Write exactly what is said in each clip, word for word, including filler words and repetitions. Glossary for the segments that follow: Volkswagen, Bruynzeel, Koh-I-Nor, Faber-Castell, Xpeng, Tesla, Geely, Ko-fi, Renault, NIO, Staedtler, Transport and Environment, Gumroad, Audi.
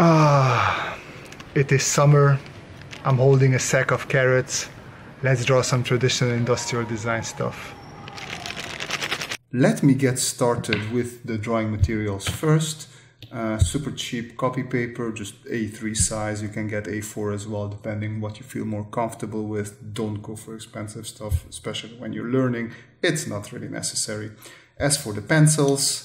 Ah, it is summer. I'm holding a sack of carrots. Let's draw some traditional industrial design stuff. Let me get started with the drawing materials first. Uh, super cheap copy paper, just A three size. You can get A four as well, depending what you feel more comfortable with. Don't go for expensive stuff, especially when you're learning. It's not really necessary. As for the pencils,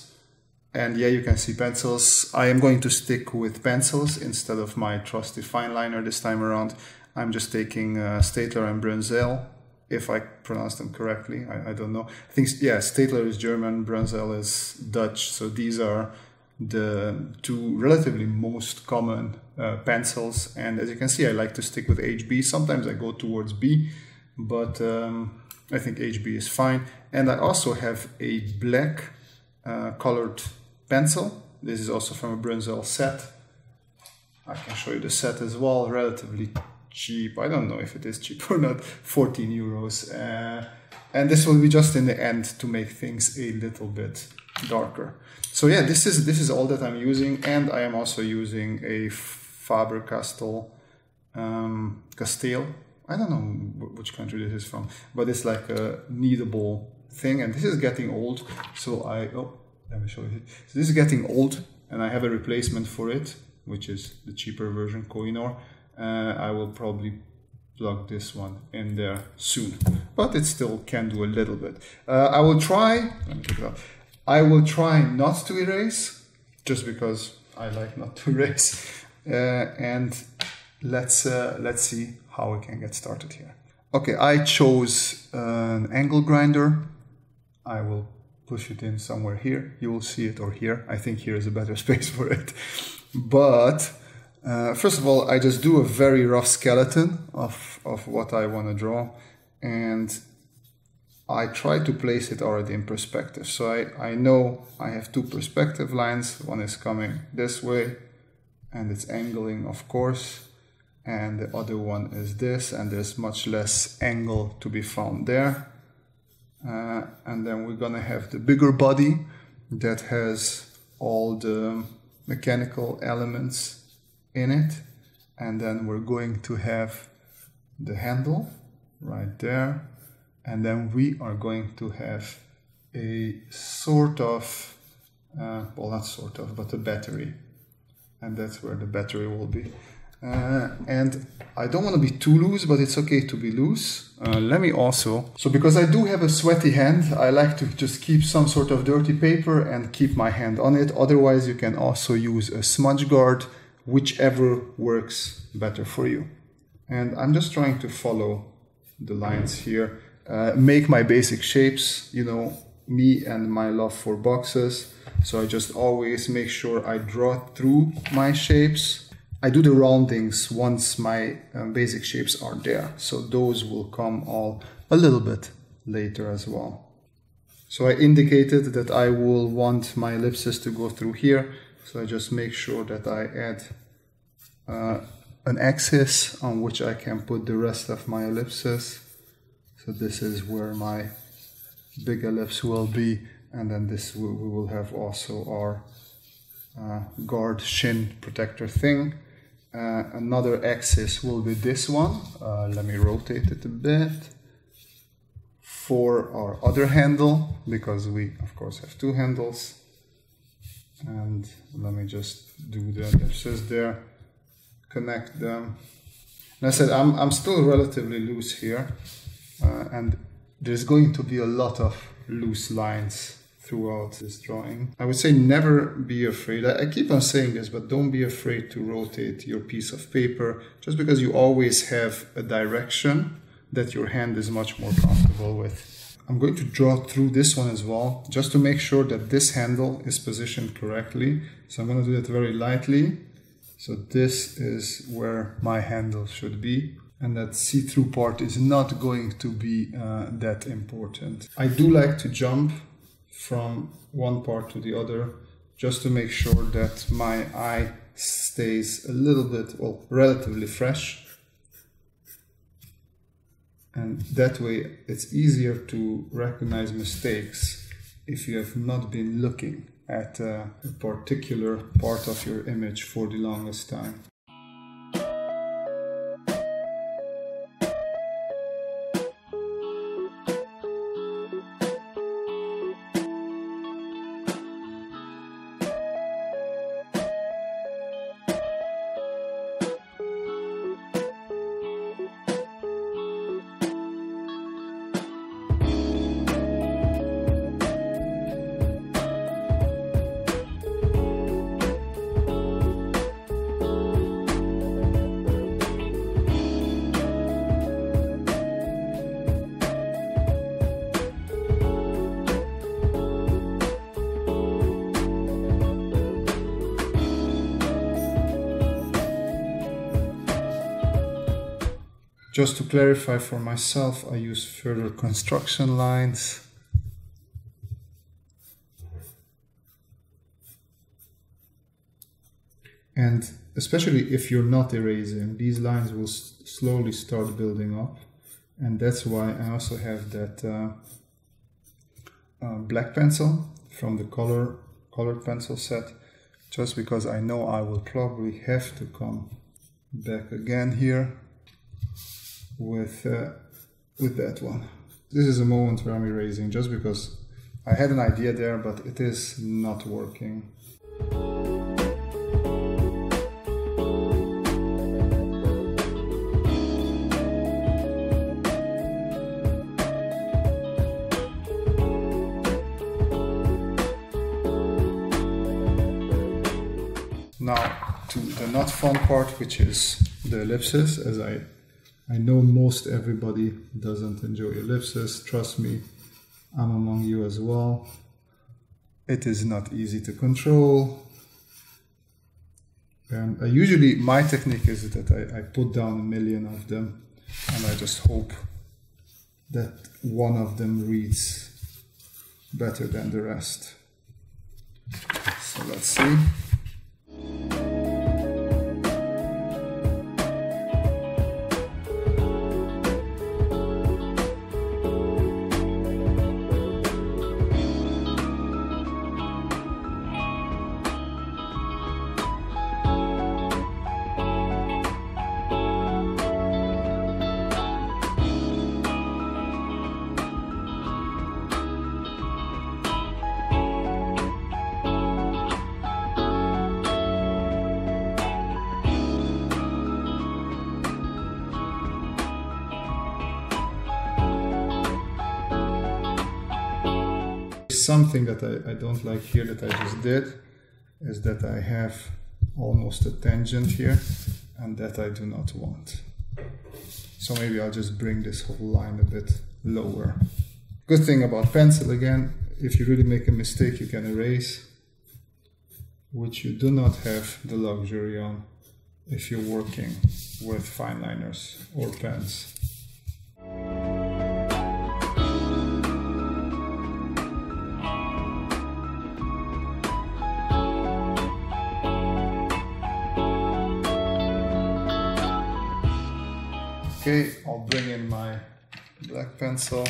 and yeah, you can see pencils. I am going to stick with pencils instead of my trusty fine liner this time around. I'm just taking uh, Staedtler and Bruynzeel, if I pronounce them correctly. I, I don't know. I think, yeah, Staedtler is German, Bruynzeel is Dutch. So these are the two relatively most common uh, pencils. And as you can see, I like to stick with H B. Sometimes I go towards B, but um, I think H B is fine. And I also have a black uh, colored pencil. This is also from a Bruynzeel set. I can show you the set as well, relatively cheap. I don't know if it is cheap or not, fourteen euros. Uh, and this will be just in the end to make things a little bit darker. So yeah, this is, this is all that I'm using. And I am also using a Faber-Castell, um, Castell. I don't know which country this is from, but it's like a kneadable thing. And this is getting old. So I, oh, let me show you. So this is getting old and I have a replacement for it, which is the cheaper version, Koh-I-Nor. Uh, I will probably plug this one in there soon, but it still can do a little bit. Uh, I will try, let me pick it up. I will try not to erase, just because I like not to erase. Uh, and let's, uh, let's see how we can get started here. Okay, I chose an angle grinder. I will push it in somewhere here. You will see it, or here. I think here is a better space for it. But uh, first of all, I just do a very rough skeleton of, of what I want to draw. And I try to place it already in perspective. So I, I know I have two perspective lines. One is coming this way and it's angling, of course. And the other one is this, and there's much less angle to be found there. Uh, and then we're gonna have the bigger body that has all the mechanical elements in it. And then we're going to have the handle right there. And then we are going to have a sort of, uh, well, not sort of, but a battery. And that's where the battery will be. Uh, and I don't want to be too loose, but it's okay to be loose. Uh, let me also, so because I do have a sweaty hand, I like to just keep some sort of dirty paper and keep my hand on it. Otherwise, you can also use a smudge guard, whichever works better for you. And I'm just trying to follow the lines here, uh, make my basic shapes, you know, me and my love for boxes. So I just always make sure I draw through my shapes. I do the roundings once my um, basic shapes are there. So those will come all a little bit later as well. So I indicated that I will want my ellipses to go through here. So I just make sure that I add uh, an axis on which I can put the rest of my ellipses. So this is where my big ellipse will be. And then this we will have also our uh, guard shin protector thing. Uh, another axis will be this one. Uh, let me rotate it a bit for our other handle, because we of course have two handles. And let me just do the ellipses there, connect them. And I said, I'm, I'm still relatively loose here. Uh, and there's going to be a lot of loose lines throughout this drawing. I would say never be afraid. I keep on saying this, but don't be afraid to rotate your piece of paper, just because you always have a direction that your hand is much more comfortable with. I'm going to draw through this one as well, just to make sure that this handle is positioned correctly. So I'm going to do that very lightly. So this is where my handle should be. And that see-through part is not going to be uh, that important. I do like to jump from one part to the other, just to make sure that my eye stays a little bit, well, relatively fresh. And that way it's easier to recognize mistakes if you have not been looking. at a particular part of your image for the longest time. Just to clarify for myself, I use further construction lines. And especially if you're not erasing, these lines will slowly start building up. And that's why I also have that uh, uh, black pencil from the color colored pencil set, just because I know I will probably have to come back again here with uh, with that one. This is a moment where I'm erasing, just because I had an idea there, but it is not working. Now to the not fun part, which is the ellipses, as I I know most everybody doesn't enjoy ellipses. Trust me, I'm among you as well. It is not easy to control. And I usually, my technique is that I, I put down a million of them and I just hope that one of them reads better than the rest. So let's see. Something that I, I don't like here that I just did is that I have almost a tangent here, and that I do not want. So maybe I'll just bring this whole line a bit lower. Good thing about pencil again, if you really make a mistake you can erase, which you do not have the luxury on if you're working with fine liners or pens. Okay, I'll bring in my black pencil.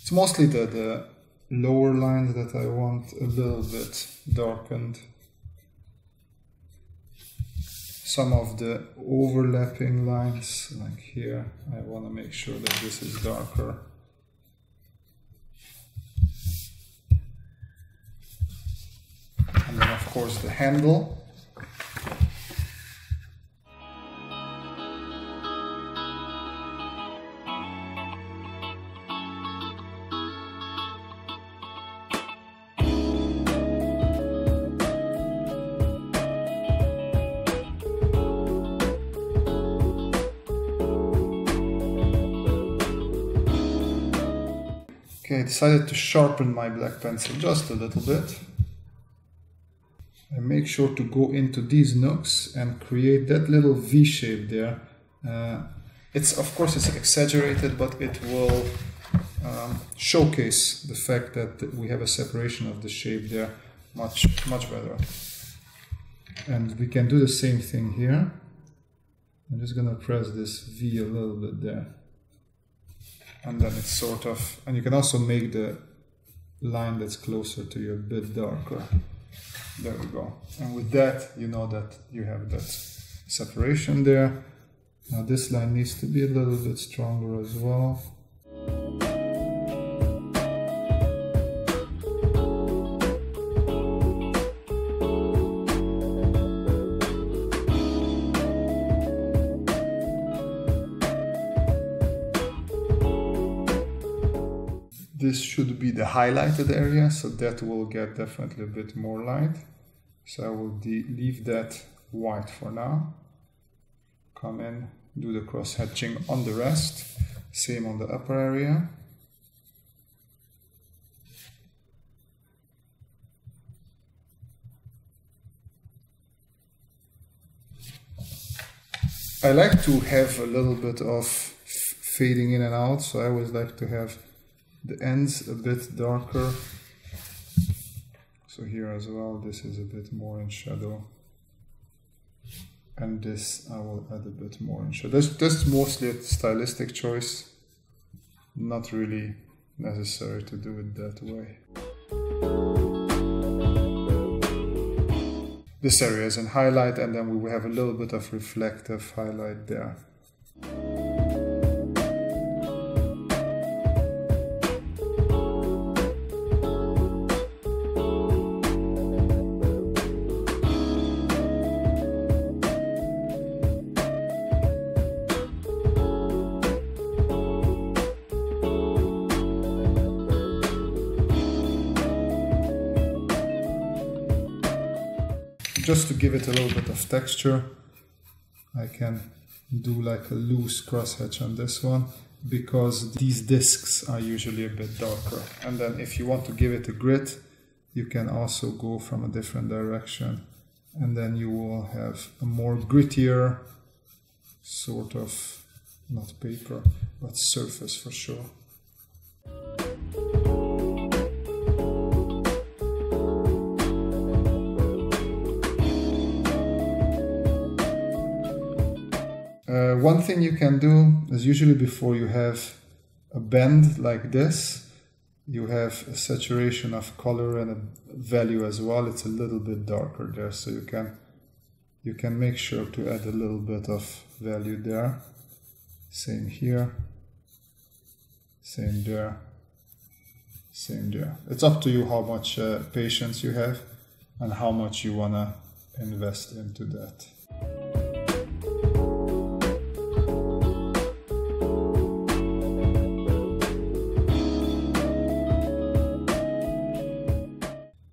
It's mostly the, the lower lines that I want a little bit darkened. Some of the overlapping lines, like here, I want to make sure that this is darker. And then of course the handle. Okay, I decided to sharpen my black pencil just a little bit. I make sure to go into these nooks and create that little V shape there. Uh, it's of course it's exaggerated, but it will um, showcase the fact that we have a separation of the shape there much, much better. And we can do the same thing here. I'm just gonna press this V a little bit there. And then it's sort of, and you can also make the line that's closer to you a bit darker. There we go. And with that, you know that you have that separation there. Now this line needs to be a little bit stronger as well. This should be the highlighted area, so that will get definitely a bit more light. So I will leave that white for now. Come in, do the cross hatching on the rest, same on the upper area. I like to have a little bit of fading in and out, so I always like to have the ends a bit darker. So here as well, this is a bit more in shadow, and this I will add a bit more in shadow. That's, that's mostly a stylistic choice, not really necessary to do it that way. This area is in highlight, and then we will have a little bit of reflective highlight there. Just to give it a little bit of texture, I can do like a loose crosshatch on this one, because these discs are usually a bit darker. And then if you want to give it a grit, you can also go from a different direction, and then you will have a more grittier sort of, not paper, but surface for sure. Uh, one thing you can do is, usually before you have a bend like this, you have a saturation of color and a value as well. It's a little bit darker there, so you can you can make sure to add a little bit of value there. Same here, same there, same there. It's up to you how much uh, patience you have and how much you wanna invest into that.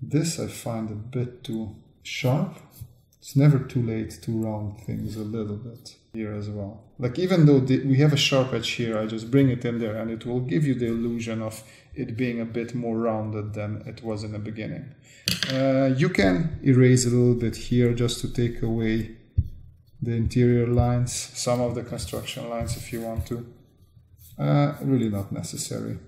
This I find a bit too sharp. It's never too late to round things a little bit here as well. Like, even though the, we have a sharp edge here, I just bring it in there and it will give you the illusion of it being a bit more rounded than it was in the beginning. Uh, you can erase a little bit here just to take away the interior lines, some of the construction lines if you want to. Uh, really not necessary.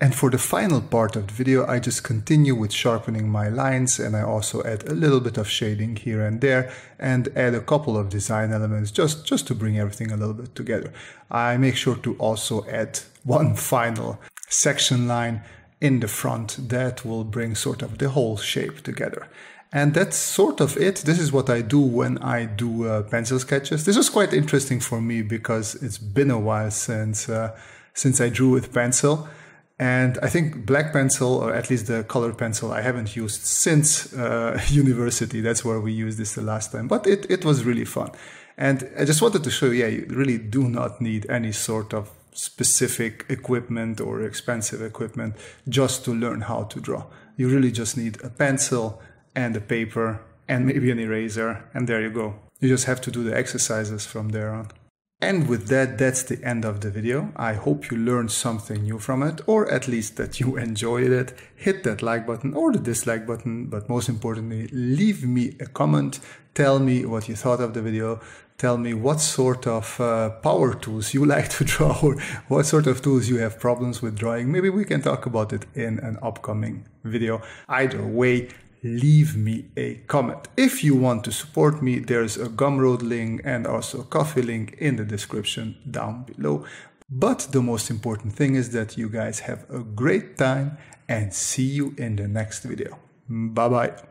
And for the final part of the video, I just continue with sharpening my lines, and I also add a little bit of shading here and there, and add a couple of design elements just, just to bring everything a little bit together. I make sure to also add one final section line in the front that will bring sort of the whole shape together. And that's sort of it. This is what I do when I do uh, pencil sketches. This was quite interesting for me because it's been a while since, uh, since I drew with pencil. And I think black pencil, or at least the colored pencil, I haven't used since uh, university. That's where we used this the last time. But it, it was really fun. And I just wanted to show you, yeah, you really do not need any sort of specific equipment or expensive equipment just to learn how to draw. You really just need a pencil and a paper and maybe an eraser. And there you go. You just have to do the exercises from there on. And with that, that's the end of the video. I hope you learned something new from it, or at least that you enjoyed it. Hit that like button or the dislike button, but most importantly, leave me a comment. Tell me what you thought of the video. Tell me what sort of uh, power tools you like to draw, or what sort of tools you have problems with drawing. Maybe we can talk about it in an upcoming video. Either way, leave me a comment. If you want to support me, there's a Gumroad link and also a Ko-fi link in the description down below. But the most important thing is that you guys have a great time, and see you in the next video. Bye bye.